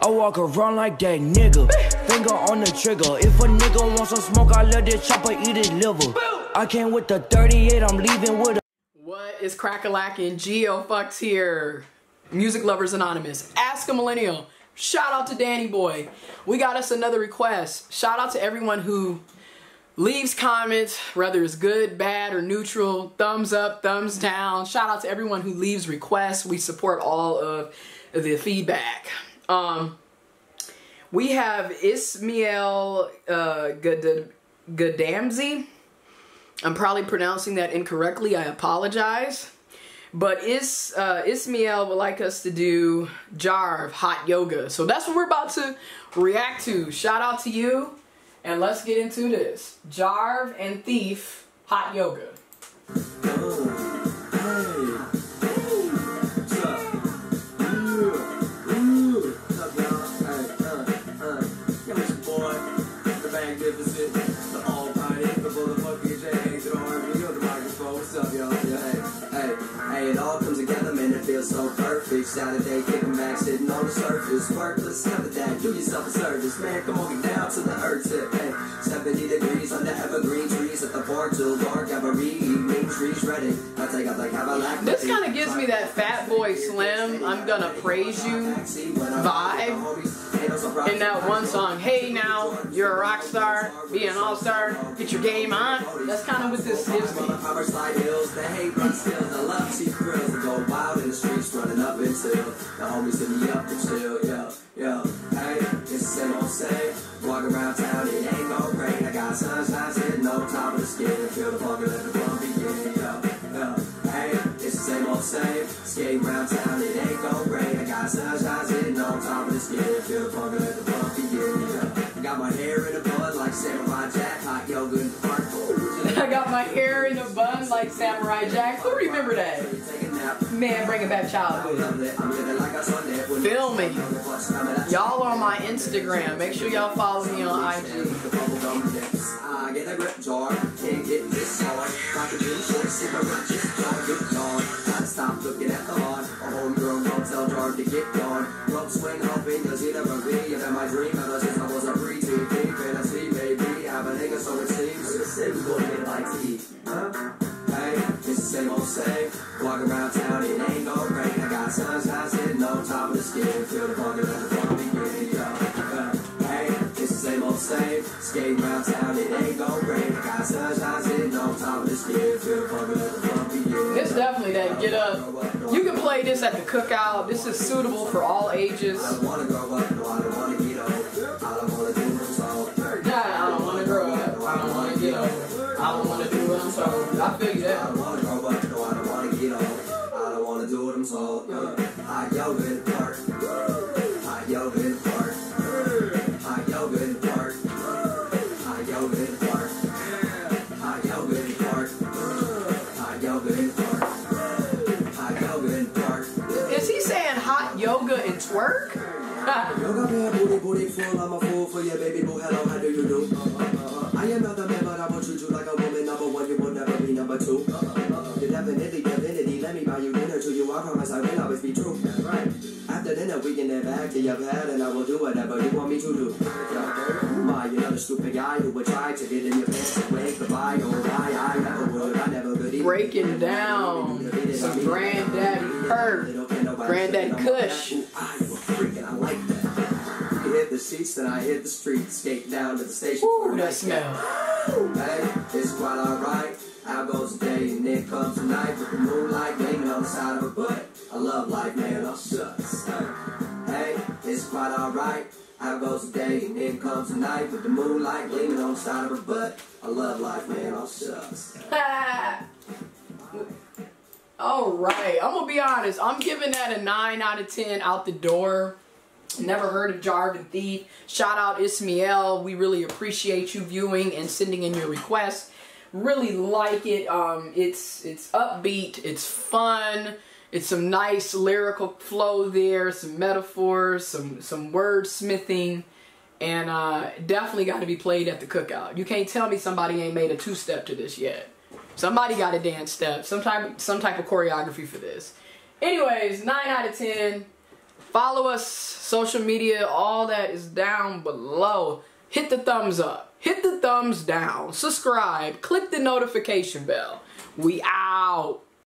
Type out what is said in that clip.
I walk around like that nigga, finger on the trigger. If a nigga wants some smoke, I let this chopper eat his liver. I came with the 38, I'm leaving with a... What is crack-a-lackin'? Gio fucks here. Music Lovers Anonymous. Ask a Millennial. Shout out to Danny Boy. We got us another request. Shout out to everyone who leaves comments, whether it's good, bad, or neutral, thumbs up, thumbs down. Shout out to everyone who leaves requests. We support all of the feedback. We have Ismael Gadamzi. I'm probably pronouncing that incorrectly. I apologize. But Ismael would like us to do Jarv hot yoga. So that's what we're about to react to. Shout out to you. And let's get into this. Jarv and Thief hot yoga. So perfect, Saturday, kicking back, sitting on the surface, worthless, never that, do yourself a service, man, come on, get down to the earth's tip, hey, 70 degrees under evergreen trees, at the bar till dark, every evening, trees ready, I take up like have a lack. This kind of gives me that Fat Boy Slim, I'm gonna praise you vibe, in that one song, hey now, you're a rock star, be an all-star, get your game on, that's kind of what this gives me. Running up until the homies hit me up and chill, yo, yo, hey, it's the same old saying, walk around town, it ain't gon' rain, I got sunshine sitting no top of the skin, feel the funk and let the fun begin, yo, yo, hey, it's the same old saying, skate around town, it ain't gon' rain, I got sunshine sitting no top of the skin, feel the funk and let the fun begin, yo, got my hair in a bun like Samurai Jack, hot yoga in the park, I got my hair in a bun like Samurai Jack, who remember that? Man, bringing back childhood. Film me. Y'all on my Instagram. Make sure y'all follow me on IG. Stop looking at the lawn. A homegirl won't tell Jarv to get gone. Rope swing hoping you'll see the reveal. And my dream ever since I was a pre-teen deep. And I see baby, I'm a nigga so it seems. It's gonna get like tea. Huh? It's the same old saying, walk around town, it ain't no rain. I got sunshine sitting on top of the skin, feel the funk and let the funk begin, yo. Hey, it's the same old saying, skate around town, it ain't no rain. I got sunshine sitting on top of the skin, feel the funk and let the funk begin. It's definitely that get up. You can play this at the cookout. This is suitable for all ages. I don't wanna grow up, no, I don't wanna get old. I don't wanna do what's old. Nah, I don't wanna grow up, I don't wanna get old. I don't wanna do what I'm told. I feel that. I don't wanna grow up, no, I don't wanna get old. I don't wanna do what I'm told. Hot yoga in the park. Hot yoga in the park. Hot yoga in the park. Hot yoga in the park. Hot yoga in the park. Hot yoga in the park. Hot yoga in the park. Is he saying hot yoga and twerk? Yoga man, booty, booty full. I'm a fool for you, baby boo. Hello, how do you do? I am not the man, but I want you to like a woman. Number one, you will never be number two. You definitely, divinity. Let me buy you dinner to you. I promise I will always be true. That's right. After dinner, we can head back to your pad, and I will do whatever you want me to do. My, you're not a stupid guy who would try to get in your pants and wave goodbye. Or why I never would, I never could. Breaking down some Granddaddy Perk, Granddaddy Kush. I will freaking, I like that. Hit the sheets, then I hit the street, skate down to the station. Ooh, that smell. Hey, it's quite alright. Out goes the day, and then comes the night with the moonlight gleaming on the side of a butt. I love life, man, oh shucks. Hey, it's quite alright. Out goes the day, and then comes the night with the moonlight gleaming on the side of a butt. I love life, man, oh shucks. Alright, I'm gonna be honest. I'm giving that a 9 out of 10 out the door. Never heard of Jarv and Thief. Shout out Ismael. We really appreciate you viewing and sending in your requests. Really like it. It's upbeat. It's fun. It's some nice lyrical flow there. Some metaphors. Some wordsmithing. And definitely got to be played at the cookout. You can't tell me somebody ain't made a two-step to this yet. Somebody got a dance step. Some type of choreography for this. Anyways, 9 out of 10. Follow us, social media, all that is down below. Hit the thumbs up, hit the thumbs down, subscribe, click the notification bell. We out.